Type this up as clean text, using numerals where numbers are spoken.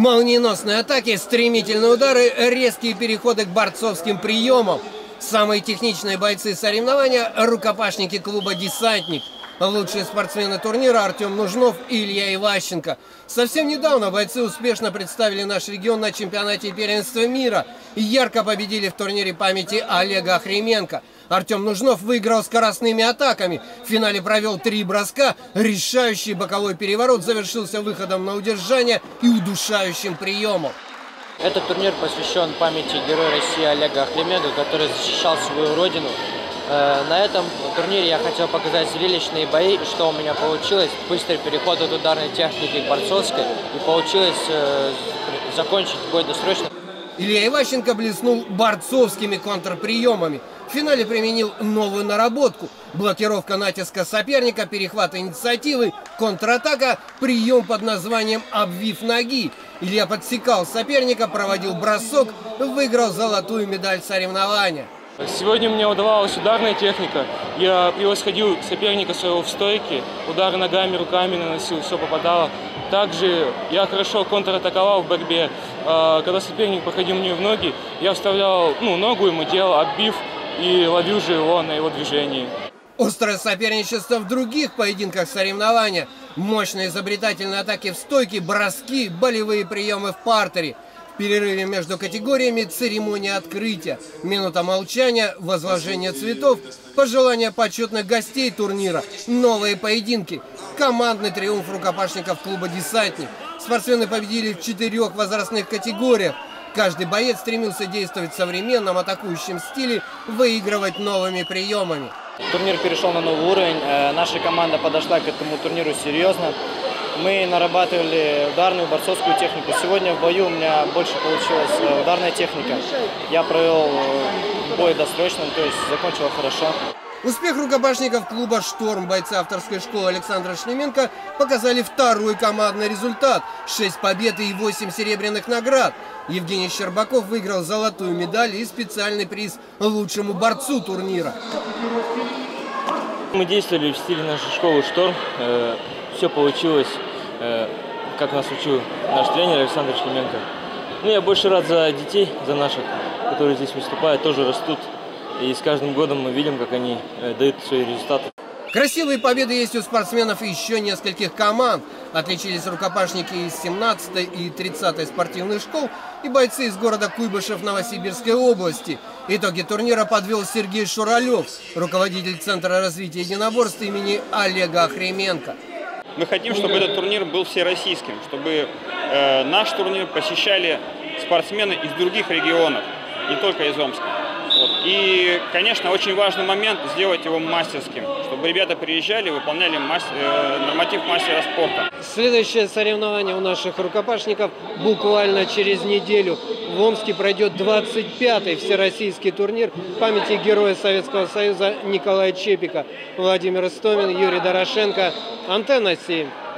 Молниеносные атаки, стремительные удары, резкие переходы к борцовским приемам. Самые техничные бойцы соревнования – рукопашники клуба «Десантник». Лучшие спортсмены турнира – Артем Нужнов и Илья Иващенко. Совсем недавно бойцы успешно представили наш регион на чемпионате первенства мира и ярко победили в турнире памяти Олега Охрименко. Артем Нужнов выиграл скоростными атаками. В финале провел 3 броска. Решающий боковой переворот завершился выходом на удержание и удушающим приемом. Этот турнир посвящен памяти героя России Олега Охрименко, который защищал свою родину. На этом турнире я хотел показать зрелищные бои, и что у меня получилось. Быстрый переход от ударной техники к борцовской, и получилось закончить бой досрочно. Илья Иващенко блеснул борцовскими контрприемами. В финале применил новую наработку. Блокировка натиска соперника, перехват инициативы, контратака, прием под названием «обвив ноги». Илья подсекал соперника, проводил бросок, выиграл золотую медаль соревнования. Сегодня мне удавалась ударная техника. Я превосходил соперника своего в стойке. Удар ногами, руками наносил, все попадало. Также я хорошо контратаковал в борьбе. Когда соперник проходил мне в ноги, я вставлял ногу, ему делал оббив и ловил же его на его движении. Острое соперничество в других поединках соревнования. Мощные изобретательные атаки в стойке, броски, болевые приемы в партере. В перерыве между категориями церемония открытия, минута молчания, возложение цветов, пожелания почетных гостей турнира, новые поединки, командный триумф рукопашников клуба «Десантник». Спортсмены победили в 4 возрастных категориях. Каждый боец стремился действовать в современном атакующем стиле, выигрывать новыми приемами. Турнир перешел на новый уровень. Наша команда подошла к этому турниру серьезно. Мы нарабатывали ударную борцовскую технику. Сегодня в бою у меня больше получилась ударная техника. Я провел бой досрочным, то есть закончил хорошо. Успех рукопашников клуба «Шторм» бойцы авторской школы Александра Шлеменко показали второй командный результат. 6 побед и 8 серебряных наград. Евгений Щербаков выиграл золотую медаль и специальный приз лучшему борцу турнира. Мы действовали в стиле нашей школы «Шторм». Все получилось, как нас учил наш тренер Александр Шлеменко. Я больше рад за детей, за наших, которые здесь выступают, тоже растут. И с каждым годом мы видим, как они дают свои результаты. Красивые победы есть у спортсменов еще нескольких команд. Отличились рукопашники из 17-й и 30-й спортивных школ и бойцы из города Куйбышев Новосибирской области. Итоги турнира подвел Сергей Шуралев, руководитель Центра развития единоборств имени Олега Охрименко. Мы хотим, чтобы этот турнир был всероссийским, чтобы наш турнир посещали спортсмены из других регионов, не только из Омска. И, конечно, очень важный момент сделать его мастерским, чтобы ребята приезжали, выполняли норматив мастера спорта. Следующее соревнование у наших рукопашников буквально через неделю. В Омске пройдет 25-й всероссийский турнир в памяти героя Советского Союза Николая Чепика. Владимир Истомин, Юрий Дорошенко, Антенна 7.